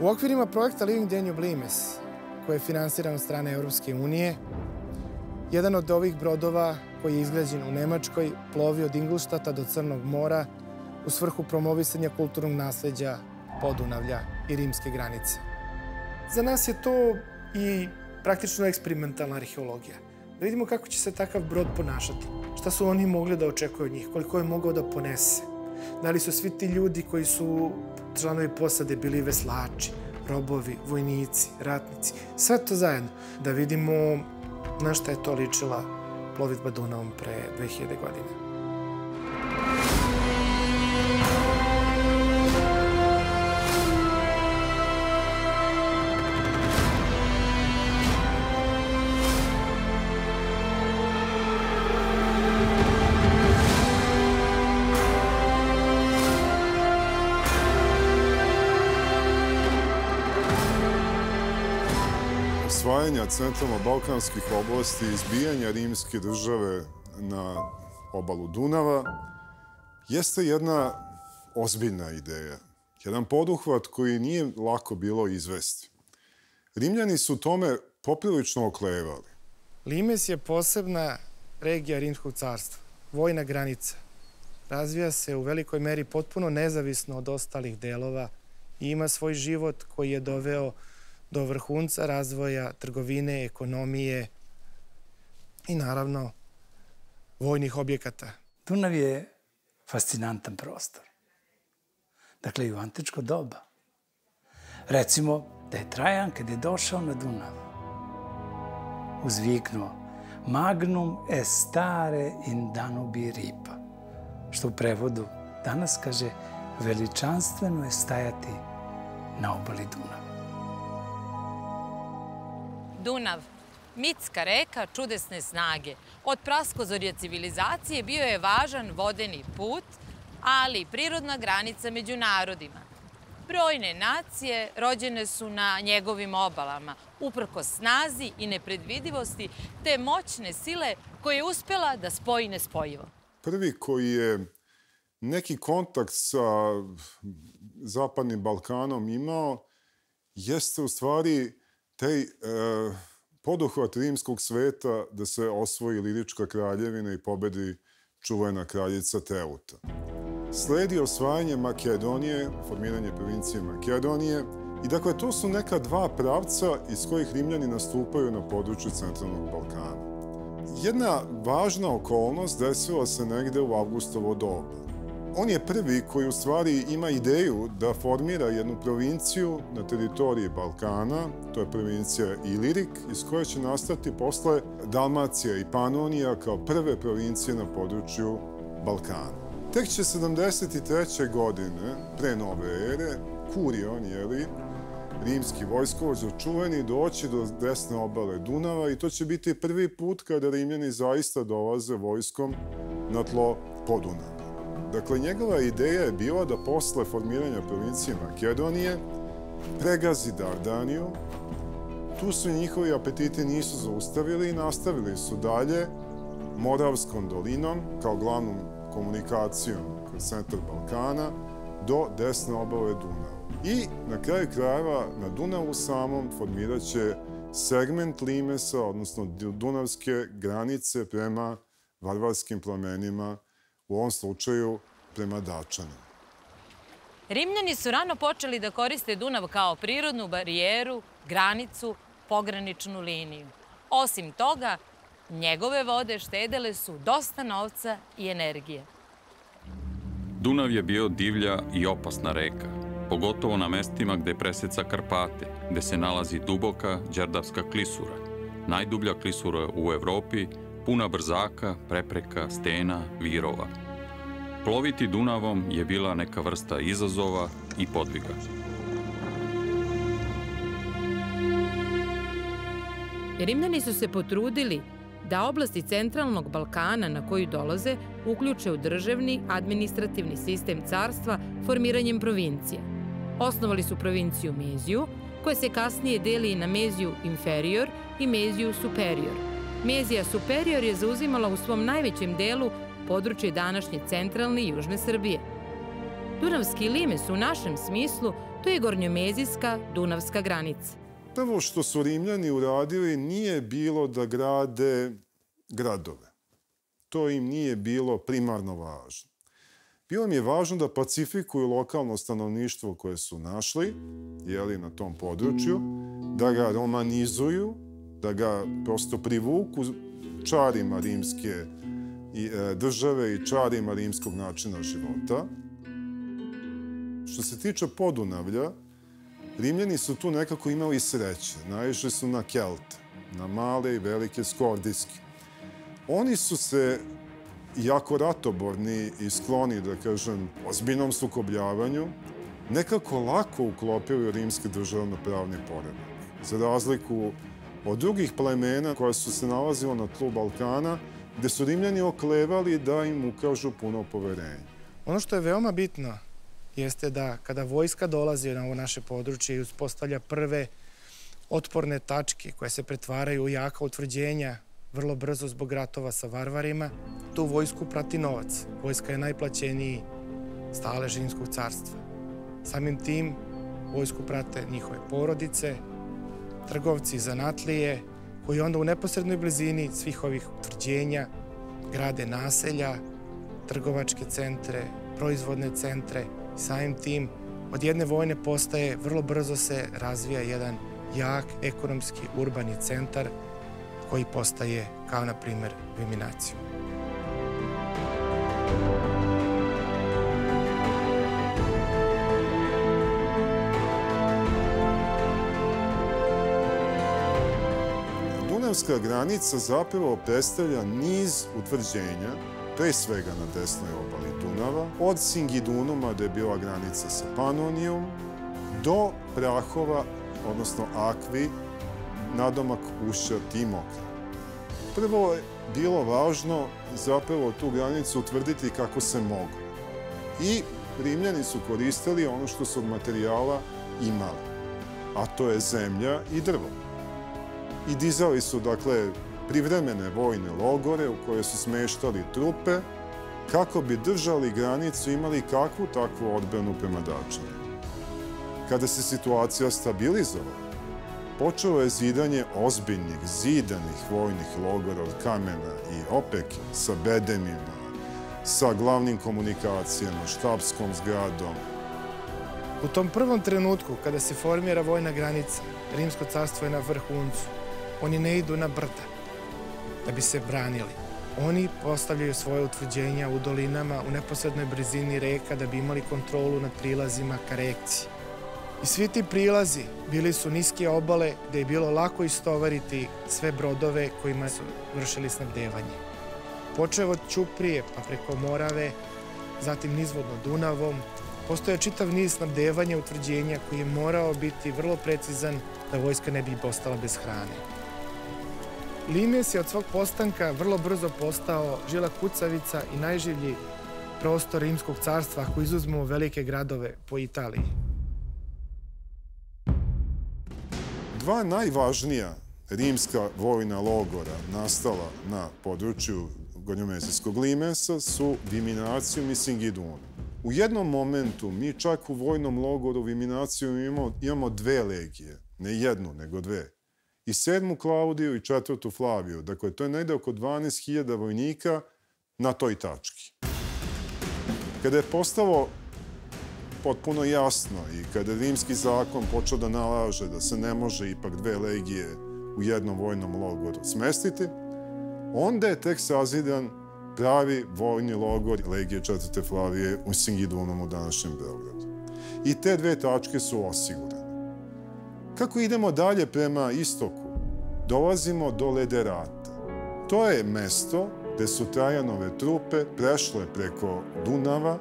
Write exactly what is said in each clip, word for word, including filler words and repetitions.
U okvirima projekta Living Danube Limes, koji je finansiran od strane Evropske unije, jedan od ovih brodova koji je izgrađen u Nemačkoj plovi od Ingolštata do Crnog mora u svrhu promovisanja kulturnog nasleđa Podunavlja i rimske granice. Za nas je to i praktično eksperimentalna arheologija. Da vidimo kako će se takav brod ponašati, šta su oni mogli da očekuju od njih, koliko je mogao da ponese. Da li su svi ti ljudi koji su članovi posade bili veslači, robovi, vojnici, ratnici, sve to zajedno. Da vidimo na šta je to ličila plovidba Dunavom pre dve hiljade godine. Osvajanja centralno-balkanskih oblasti i izbijanja rimske države na obalu Dunava jeste jedna ozbiljna ideja, jedan poduhvat koji nije lako bilo izvesti. Rimljani su tome poprilično oklevali. Limes je posebna regija Rimskog carstva, vojna granica. Razvija se u velikoj meri potpuno nezavisno od ostalih delova i ima svoj život koji je doveo do vrhunca razvoja trgovine, ekonomije i, naravno, vojnih objekata. Dunav je fascinantan prostor. Dakle, i u antičko doba. Recimo da je Trajan, kada je došao na Dunav, uzviknuo Magnum estare in Danubi ripa, što u prevodu danas kaže veličanstveno je stajati na obali Dunava. Dunav, mitska reka čudesne snage. Od praskozorja civilizacije bio je važan vodeni put, ali i prirodna granica među narodima. Brojne nacije rođene su na njegovim obalama, uprkos snazi i nepredvidivosti te moćne sile koje je uspela da spoji nespojivo. Prvi koji je neki kontakt sa Zapadnim Balkanom imao jeste u stvari taj poduhvat rimskog sveta da se osvoji Ilirička kraljevina i pobedi čuvena kraljica Teuta. Sledi osvajanje Makedonije, formiranje provincije Makedonije i dakle to su neka dva pravca iz kojih Rimljani nastupaju na području Centralnog Balkana. Jedna važna okolnost desila se negde u Avgustovo doba. On je prvi koji u stvari ima ideju da formira jednu provinciju na teritoriji Balkana, to je provincija Ilirik, iz koje će nastati posle Dalmacija i Panonija kao prve provincije na području Balkana. Tek će sedamdeset treće. godine, pre nove ere, Kurion, jeli, rimski vojskovođa čuveni, doći do desne obale Dunava i to će biti prvi put kada Rimljani zaista dolaze vojskom na tlo Podunava. Dakle, njegova ideja je bila da posle formiranja provincije Makedonije pregazi Dardaniju. Tu su njihovi apetiti nisu zaustavili i nastavili su dalje Moravskom dolinom, kao glavnom komunikacijom kroz centar Balkana, do desne obale Dunava. I na kraju krajeva na Dunavu samom formirat će segment Limesa, odnosno dunavske granice prema varvarskim plamenima, u ovom slučaju prema Dačanima. Rimljani su rano počeli da koriste Dunav kao prirodnu barijeru, granicu, pograničnu liniju. Osim toga, njegove vode štedele su dosta novca i energije. Dunav je bio divlja i opasna reka, pogotovo na mestima gde preseca Karpate, gde se nalazi duboka Đerdapska klisura, najdublja klisura u Evropi, puna brzaka, prepreka, stena, virova. Ploviti Dunavom je bila neka vrsta izazova i podviga. Rimljani su se potrudili da oblasti centralnog Balkana na koju dolaze uključe u državni administrativni sistem carstva formiranjem provincije. Osnovali su provinciju Meziju, koja se kasnije deli na Moesiju Inferior i Moesiju Superior. Moesija Superior je zauzimala u svom najvećem delu područje današnje centralne i južne Srbije. Dunavski Limes u našem smislu to je gornjomezijska dunavska granica. Prvo što su Rimljani uradili nije bilo da grade gradove. To im nije bilo primarno važno. Bilo im je važno da pacifikuju lokalno stanovništvo koje su našli, jeli, na tom području, da ga romanizuju, da ga prosto privuku čarima rimske države i čarima rimskog načina života. Što se tiče Podunavlja, Rimljani su tu nekako imali sreće. Naišli su na Kelte, na male i velike Skordijske. Oni su se jako ratoborni i skloni, da kažem, ozbiljnom sukobljavanju, nekako lako uklopili u rimski državno-pravni poredak. Za razliku od drugih plemena koja su se nalazila na tlu Balkana, gde su Rimljani oklevali da im ukažu puno poverenja. Ono što je veoma bitno jeste da kada vojska dolazi na ovo naše područje i uspostavlja prve otporne tačke koje se pretvaraju u jaka utvrđenja vrlo brzo zbog ratova sa varvarima, tu vojsku prati novac. Vojska je najplaćeniji stalež Rimskog carstva. Samim tim vojsku prate njihove porodice, trgovci i zanatlije, koji onda u neposrednoj blizini svih ovih utvrđenja grade naselja, trgovačke centre, proizvodne centre. Samim tim, od jedne vojne postaje vrlo brzo se razvija jedan jak ekonomski urbani centar koji postaje, kao na primer, Viminacium. Dunavska granica zapravo predstavlja niz utvrđenja, pre svega na desnoj obali Dunava, od Singidunuma, gde je bila granica sa Panonijom, do Prahova, odnosno Akvi, nadomak ušća Timoka. Prvo je bilo važno zapravo tu granicu utvrditi kako se moglo. I Rimljani su koristili ono što su od materijala imali, a to je zemlja i drvo. I dizali su, dakle, privremene vojne logore u koje su smeštali trupe kako bi držali granicu i imali kakvu takvu odbranu prema Dačanima. Kada se situacija stabilizovala, počelo je zidanje ozbiljnih, zidanih vojnih logora od kamena i opeke sa bedemima, sa glavnim komunikacijama, štabskom zgradom. U tom prvom trenutku, kada se formira vojna granica, Rimsko carstvo je na vrhu uncu. Oni ne idu na brda da bi se branili. Oni postavljaju svoje utvrđenja u dolinama, u neposrednoj blizini reka, da bi imali kontrolu nad prilazima ka reci. I svi ti prilazi bili su niske obale, gde je bilo lako istovariti sve brodove kojima su vršili snabdevanje. Počeo od Ćuprije, pa preko Morave, zatim nizvodno Dunavom, postoje čitav niz snabdevanja utvrđenja koji je morao biti vrlo precizan da vojska ne bi postala bez hrane. Limes je od svog postanka vrlo brzo postao žila kucavica i najživlji prostor Rimskog carstva, ako izuzmemo velike gradove po Italiji. Dva najvažnija rimska vojna logora nastala na području gornjomezijskog Limesa su Viminacium i Singidunum. U jednom momentu mi čak u vojnom logoru Viminacium imamo, imamo dve legije, ne jednu, nego dve. I sedmu Klaudiju i četvrtu Flaviju. Dakle, to je negde oko dvanaest hiljada vojnika na toj tački. Kada je postalo potpuno jasno i kada je rimski zakon počeo da nalaže da se ne može ipak dve legije u jednom vojnom logoru smestiti, onda je tek sazidan pravi vojni logor legije četvrte Flavije u Singidunumu, u današnjem Beogradu. I te dve tačke su osigurane. Kako idemo dalje prema istoku, dolazimo do Lederata. To je mesto gde su Trajanove trupe prešle preko Dunava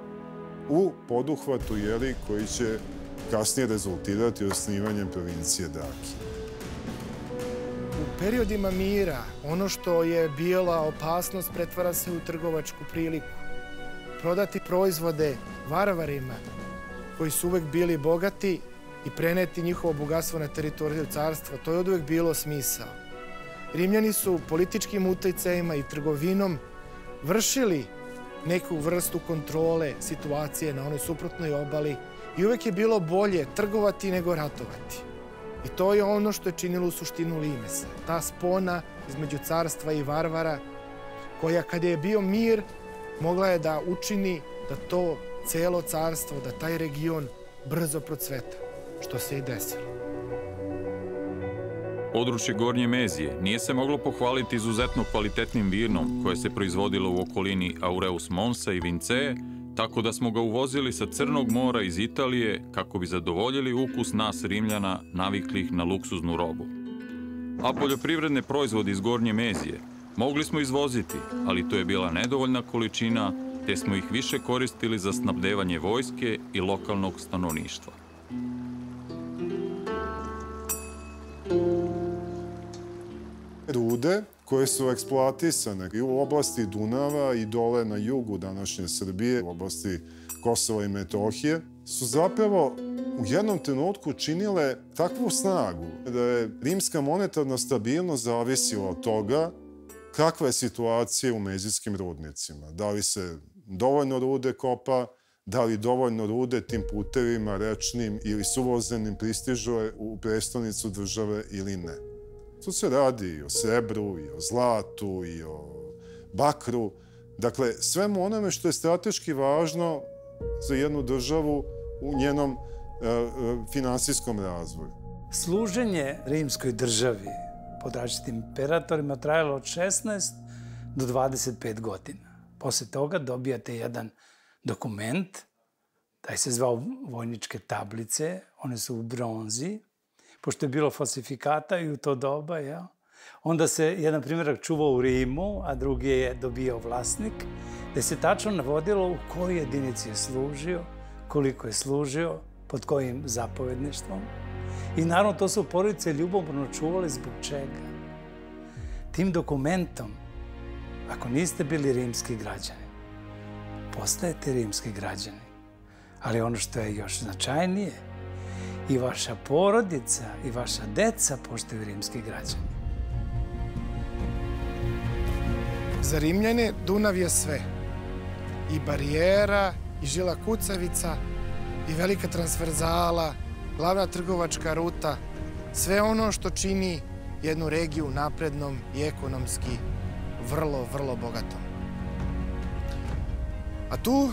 u poduhvatu koji će kasnije rezultirati osnivanjem provincije Dacia. U periodima mira ono što je bila opasnost pretvara se u trgovačku priliku. Prodati proizvode varvarima koji su uvek bili bogati i preneti njihovo bogatstvo na teritoriju carstva, to je od uvek bilo smisao. Rimljani su političkim utajcajima i trgovinom vršili neku vrstu kontrole situacije na onoj suprotnoj obali i uvek je bilo bolje trgovati nego ratovati. I to je ono što je činilo u suštinu Limesa, ta spona između carstva i varvara koja kada je bio mir mogla je da učini da to celo carstvo, da taj region brzo procveta, što se i desilo. Područje Gornje Mezije nije se moglo pohvaliti izuzetno kvalitetnim vinom koje se proizvodilo u okolini Aureus Monsa i Vince, tako da smo ga uvozili sa Crnog mora iz Italije kako bi zadovoljili ukus nas Rimljana naviklih na luksuznu robu. A poljoprivredne proizvode iz Gornje Mezije mogli smo izvoziti, ali to je bila nedovoljna količina, te smo ih više koristili za snabdevanje vojske i lokalnog stanovništva. Rude koje su eksploatisane i u oblasti Dunava i dole na jugu današnje Srbije, u oblasti Kosova i Metohije, su zapravo u jednom trenutku činile takvu snagu da je rimska monetarna stabilnost zavisila od toga kakva je situacija u mezijskim rudnicima. Da li se dovoljno rude kopa, da li dovoljno rude tim putevima rečnim ili suvozemnim pristiže u prestonicu države ili ne. Tu se radi i o srebru, i o zlatu, i o bakru. Dakle, svemu onome što je strateški važno za jednu državu u njenom finansijskom razvoju. Služenje rimskoj državi pod različitim imperatorima trajalo od šesnaest do dvadeset pet godina. Posle toga dobijate jedan dokument, taj se zvao vojničke tablice, one su u bronzi, pošto je bilo falsifikata i u to doba. Onda se jedan primjerak čuvao u Rimu, a drugi je dobijao vlasnik, gde se tačno navodilo u kojoj jedinici je služio, koliko je služio, pod kojim zapovedništvom. I naravno to su porodice ljubomorno čuvali zbog čega. Tim dokumentom, ako niste bili rimski građani, postajete rimski građani. Ali ono što je još značajnije, i vaša porodica i vaša deca postaju rimski građani. Za Rimljane Dunav je sve. I barijera, i žila kucavica, i velika transverzala, glavna trgovačka ruta, sve ono što čini jednu regiju naprednom i ekonomski vrlo, vrlo bogatom. A tu,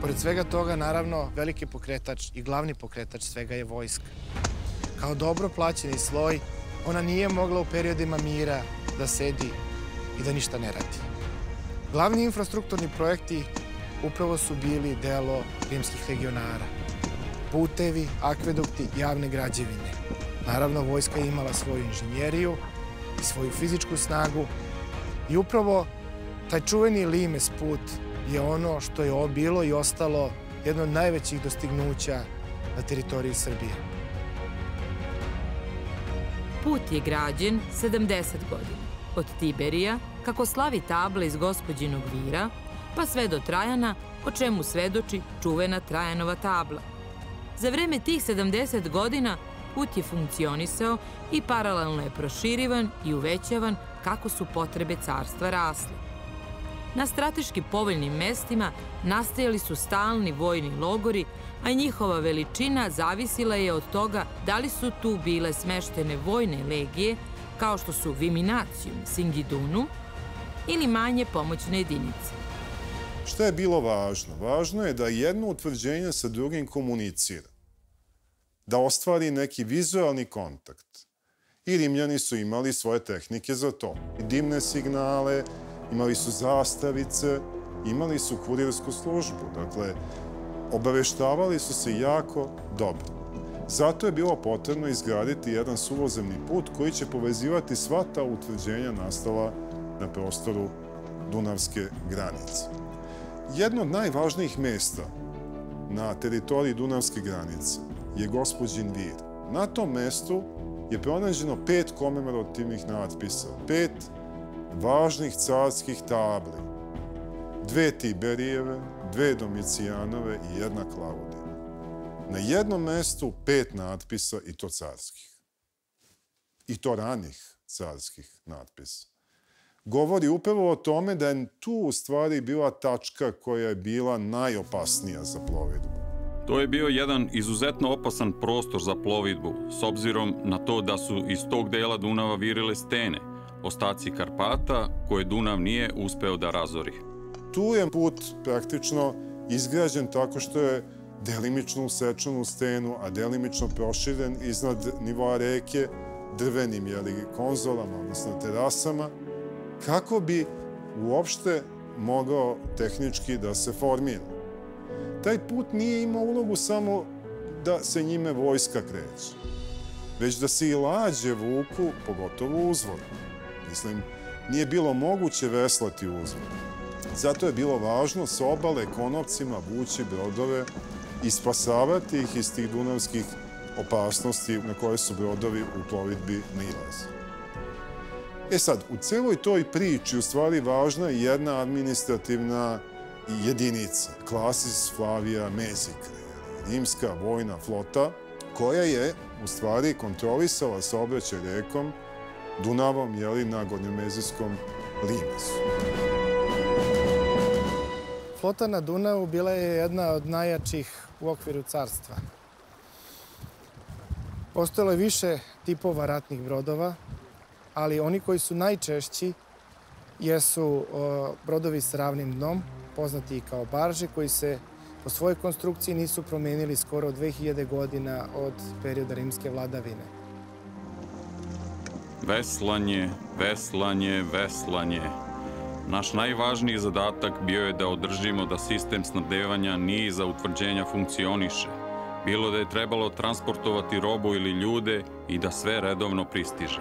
pored svega toga, naravno, veliki pokretač i glavni pokretač svega je vojska. Kao dobro plaćeni sloj, ona nije mogla u periodima mira da sedi i da ništa ne radi. Glavni infrastrukturni projekti upravo su bili delo rimskih legionara. Putevi, akvedukti, javne građevine. Naravno, vojska je imala svoju inženjeriju i svoju fizičku snagu i upravo taj čuveni Limes put je ono što je bilo i ostalo jedno od najvećih dostignuća na teritoriji Srbije. Put je građen sedamdeset godina, od Tiberija, kako slavi tabla iz Gospođinog Vira, pa sve do Trajana, o čemu svedoči čuvena Trajanova tabla. Za vreme tih sedamdeset godina put je funkcionisao i paralelno je proširivan i uvećavan kako su potrebe carstva rasle. Na strateški povoljnim mestima nastajali su stalni vojni logori, a njihova veličina zavisila je od toga da li su tu bile smeštene vojne legije, kao što su Viminacium, Singidunum, ili manje pomoćne jedinice. Šta je bilo važno? Važno je da jedno utvrđenje sa drugim komunicira, da ostvari neki vizualni kontakt. I Rimljani su imali svoje tehnike za to. Dimne signale, imali su zastavice, imali su kurirsku službu. Dakle, obaveštavali su se jako dobro. Zato je bilo potrebno izgraditi jedan suvozemni put koji će povezivati sva ta utvrđenja nastala na prostoru Dunavske granice. Jedno od najvažnijih mesta na teritoriji Dunavske granice je Gospođin Vir. Na tom mestu je pronađeno pet komemorativnih natpisa, pet važnih carskih tabli, dve Tiberijeve, dve Domicijanove i jedna Klaudijeva. Na jednom mestu pet natpisa, i to carskih. I to ranih carskih natpisa. govori upravo o tome da je tu u stvari bila tačka koja je bila najopasnija za plovidbu. To je bio jedan izuzetno opasan prostor za plovidbu, s obzirom na to da su iz tog dela Dunava virile stene, ostaci Karpata koje Dunav nije uspeo da razori. Tu je put praktično izgrađen tako što je delimično usečen u stenu, a delimično proširen iznad nivoa reke drvenim konzolama, odnosno terasama, kako bi uopšte mogao tehnički da se formira. Taj put nije imao ulogu samo da se njime vojska kreće, već da se i lađe vuku, pogotovo uzvodno. Mislim, nije bilo moguće veslati uzvodno. Zato je bilo važno s obale konopcima vući brodove i spasavati ih iz tih dunavskih opasnosti na koje su brodovi u plovidbi nailaze. E sad, u celoj toj priči u stvari važna je jedna administrativna jedinica, Klasis Flavia Mezike, rimska vojna flota, koja je u stvari kontrolisala saobraćaj rekom Dunavom na Gornjomezijskom limesu. Flota na Dunavu bila je jedna od najjačih u okviru carstva. Postojalo je više tipova ratnih brodova, ali oni koji su najčešći jesu brodovi s ravnim dnom, poznati i kao barže, koji se po svojoj konstrukciji nisu promenili skoro dve hiljade godina od perioda rimske vladavine. Veslanje, veslanje, veslanje. Naš najvažniji zadatak bio je da održimo da sistem snabdevanja nije za utvrđenja funkcioniše. Bilo da je trebalo transportovati robu ili ljude i da sve redovno pristiže.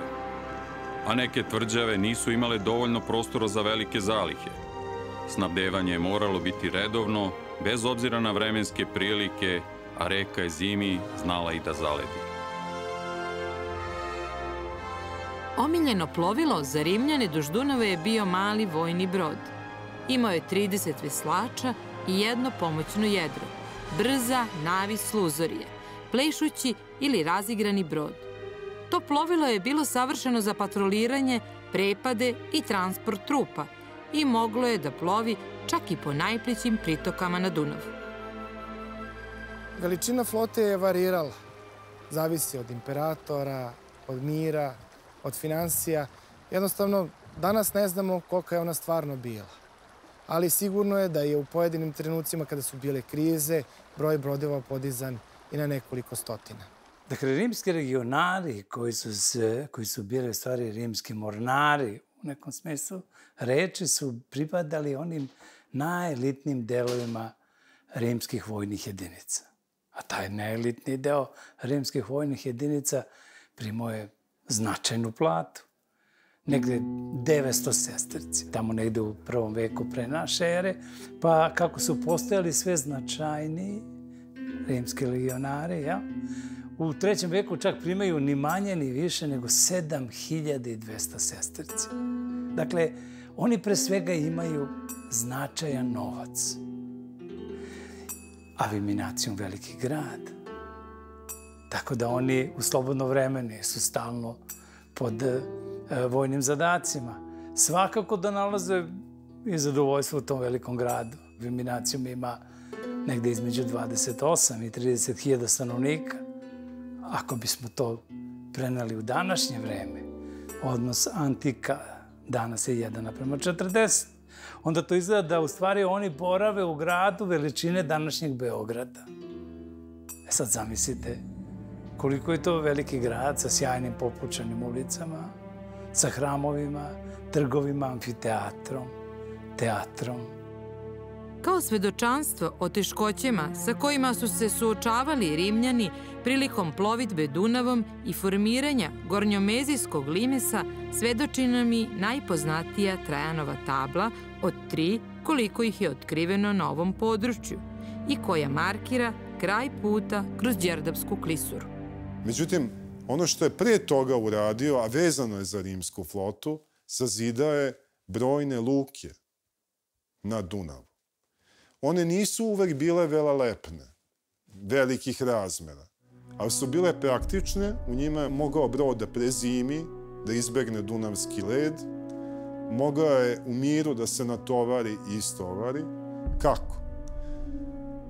A neke tvrđave nisu imale dovoljno prostora za velike zalihe. Snabdevanje je moralo biti redovno, bez obzira na vremenske prilike, a reka je zimi znala i da zaledi. Omiljeno plovilo za Rimljane duž Dunava je bio mali vojni brod. Imao je trideset veslača i jedno pomoćno jedro, brza navi sluzorije, plešući ili razigrani brod. To plovilo je bilo savršeno za patroliranje, prepade i transport trupa, i moglo je da plovi čak i po najplićim pritokama na Dunavu. Veličina flote je varirala. Zavisi od imperatora, od mira, od financija. Jednostavno, danas ne znamo kolika je ona stvarno bila. Ali sigurno je da je u pojedinim trenucima kada su bile krize broj brodova podizan i na nekoliko stotina. Dakle, rimski legionari koji su, koji su bili stvari rimski mornari, u nekom smislu, reči su pripadali onim najelitnim delovima rimskih vojnih jedinica. A taj najelitni deo rimskih vojnih jedinica primao je značajnu platu. Negde devetsto sesterci, tamo negde u prvom veku pre naše ere, pa kako su postojali sve značajni rimski legionari, ja? U trećem veku čak primaju ni manje ni više nego sedam hiljada dvesta sesterci. Dakle, oni pre svega imaju značajan novac. A Viminacium veliki grad. Tako da oni u slobodno vreme nisu stalno pod vojnim zadacima. Svakako da nalaze i zadovoljstvo u tom velikom gradu. Viminacium ima negde između dvadeset osam i trideset hiljada stanovnika. Ako bismo to preneli u današnje vreme, odnos antika danas je jedan naprema četrdeset, onda to izgleda da u stvari oni borave u gradu veličine današnjeg Beograda. E sad zamislite koliko je to veliki grad sa sjajnim popločanim ulicama, sa hramovima, trgovima, amfiteatrom, teatrom. Kao svedočanstvo o teškoćama sa kojima su se suočavali Rimljani prilikom plovidbe Dunavom i formiranja Gornjomezijskog limesa svedoči nam i najpoznatija Trajanova tabla od tri koliko ih je otkriveno na ovom području i koja markira kraj puta kroz Đerdapsku klisuru. Međutim, ono što je pre toga uradio, a vezano je za rimsku flotu, sazidao je brojne luke na Dunavu. One nisu uvek bile velelepne, velikih razmera, ali su bile praktične, u njima je mogao brod da prezimi, da izbegne dunavski led, Mogao je u miru da se natovari i istovari. Kako?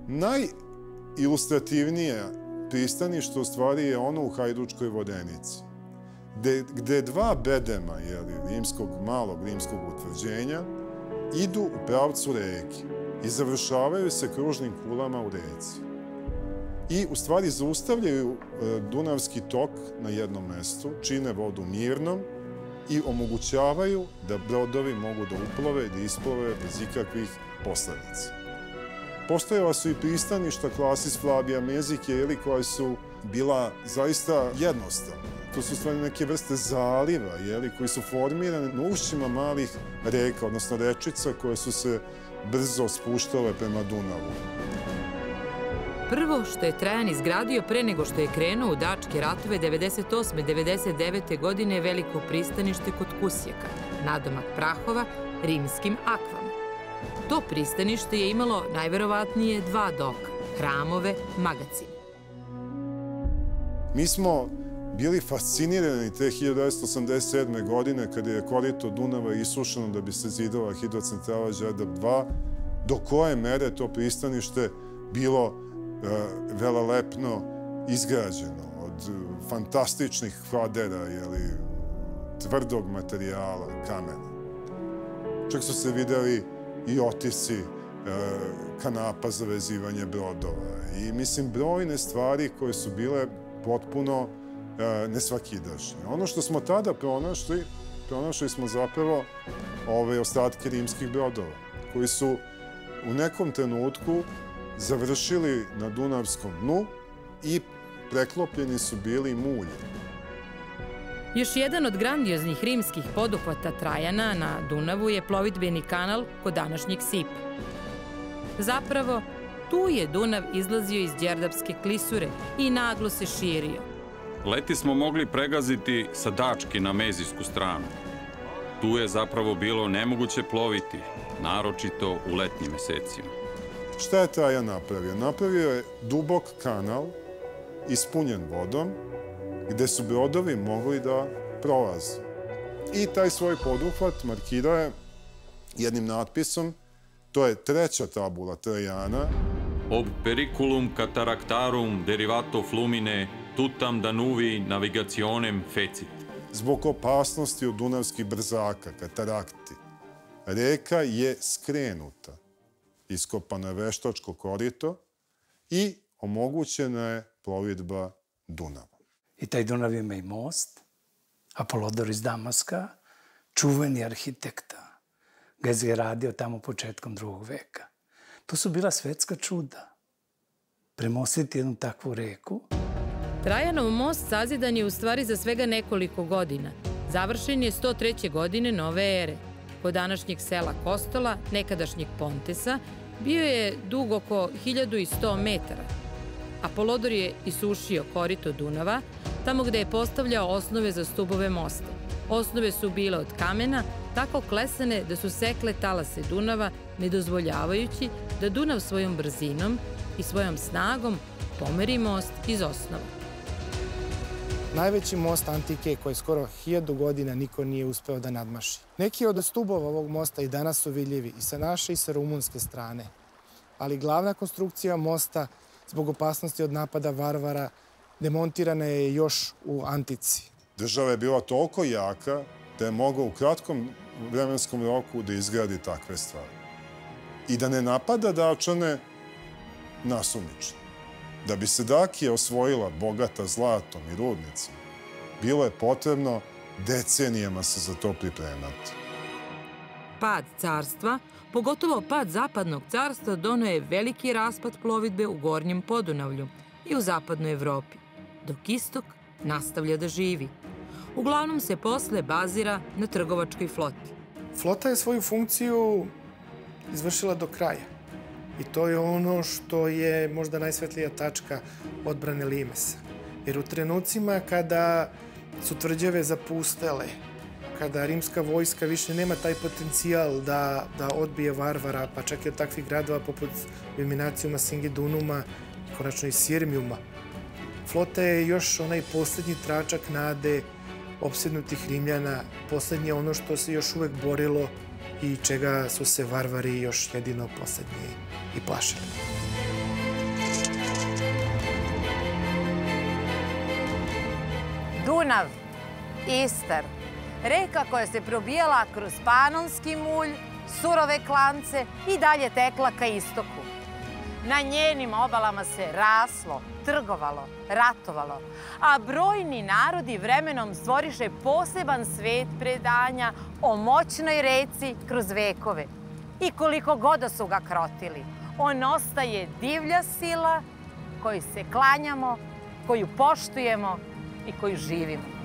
Najilustrativnije pristanište u stvari je ono u Hajdučkoj Vodenici, gde dva bedema rimskog, malog rimskog utvrđenja idu u pravcu reke i završavaju se kružnim kulama u reci. I u stvari zaustavljaju Dunavski tok na jednom mestu, čine vodu mirnom i omogućavaju da brodovi mogu da uplove i da isplove bez ikakvih posledica. Postojala su i pristaništa Klasis Flavia Mezike koja su bila zaista jednostavna. To su stvari neke vrste zaliva koji su formirane na ušćima malih reka, odnosno rečica koje su se brzo spuštale prema Dunavu. Prvo što je Trajan izgradio pre nego što je krenuo u Dačke ratove devedeset osme devedeset devete godine je veliko pristanište kod Kusjeka, nadomak Prahova, rimskim Akvama. To pristanište je imalo najverovatnije dva doka, hramove, magacine. Mi smo bili fascinirani te hiljadu devetsto osamdeset sedme. godine kada je korito Dunava isušeno da bi se zidala hidrocentrala Đerdap dva, do koje mere to pristanište bilo velelepno izgrađeno od fantastičnih hladera, tvrdog materijala, kamena. Čak su se videli i otisci kanapa za vezivanje brodova. I mislim, brojne stvari koje su bile potpuno nesvakidašnje. Ono što smo tada pronašli, pronašli smo zapravo ove ostatke rimskih brodova, koji su u nekom trenutku završili na Dunavskom dnu i preklopljeni su bili muljem. Još jedan od grandioznih rimskih poduhvata Trajana na Dunavu je plovidbeni kanal kod današnjeg Sipa. Zapravo, tu je Dunav izlazio iz Đerdapske klisure i naglo se širio. Leti smo mogli pregaziti sa Dački na mezijsku stranu. Tu je zapravo bilo nemoguće ploviti, naročito u letnjim mesecima. Šta je Trajan napravio? Napravio je dubok kanal ispunjen vodom gde su brodovi mogli da prolaze. I taj svoj poduhvat markirao je jednim natpisom, to je treća tabula Trajana. Ob periculum cataractarum derivato flumine tutam Danuvi navigacionem fecit. Zbog opasnosti od dunavskih brzaka, katarakti, reka je skrenuta, iskopano je veštačko korito i omogućena je plovidba Dunava. I taj Dunav ima i most, Apolodor iz Damaska, čuveni arhitekta, ga je radio tamo početkom drugog veka. To su bila svetska čuda, premostiti jednu takvu reku. Trajanov most sazidan je u stvari za svega nekoliko godina. Završen je sto treće. godine nove ere. Kod današnjeg sela Kostola, nekadašnjeg Pontesa, bio je dug oko hiljadu sto metara. Apolodor je isušio korito Dunava, tamo gde je postavljao osnove za stubove mosta. Osnove su bile od kamena, tako klesane da su sekle talase Dunava, ne dozvoljavajući da Dunav svojom brzinom i svojom snagom pomeri most iz osnova. Najveći most antike koji skoro hiljadu godina niko nije uspeo da nadmaši. Neki od stubova ovog mosta i danas su vidljivi i sa naše i sa rumunske strane. Ali glavna konstrukcija mosta zbog opasnosti od napada varvara demontirana je još u antici. Država je bila toliko jaka da je mogla u kratkom vremenskom roku da izgradi takve stvari. I da ne napada Dačane nasumično. Da bi se Dacia osvojila bogata zlatom i rudnicima, bilo je potrebno decenijama se za to pripremati. Pad carstva, pogotovo pad zapadnog carstva, doneo je veliki raspad plovidbe u Gornjem Podunavlju i u zapadnoj Evropi, dok istok nastavlja da živi. Uglavnom se posle bazira na trgovačkoj floti. Flota je svoju funkciju izvršila do kraja. I to je ono što je možda najsvetlija tačka odbrane Limesa. Jer u trenucima kada su tvrđave zapustele, kada rimska vojska više nema taj potencijal da odbije varvara, pa čak i od takvih gradova poput Viminacijuma, Singidunuma, konačno i Sirmijuma, flota je još onaj poslednji tračak nade opsednutih Rimljana, poslednje ono što se još uvek borilo i čega su se varvari još jedino poslednji i plašili. Dunav, Istar, reka koja se probijala kroz Panonski mulj, surove klance i dalje tekla ka istoku. Na njenim obalama se raslo, trgovalo, ratovalo, a brojni narodi vremenom stvoriše poseban svet predanja o moćnoj reci kroz vekove. I koliko god da su ga krotili, on ostaje divlja sila koju se klanjamo, koju poštujemo i koju živimo.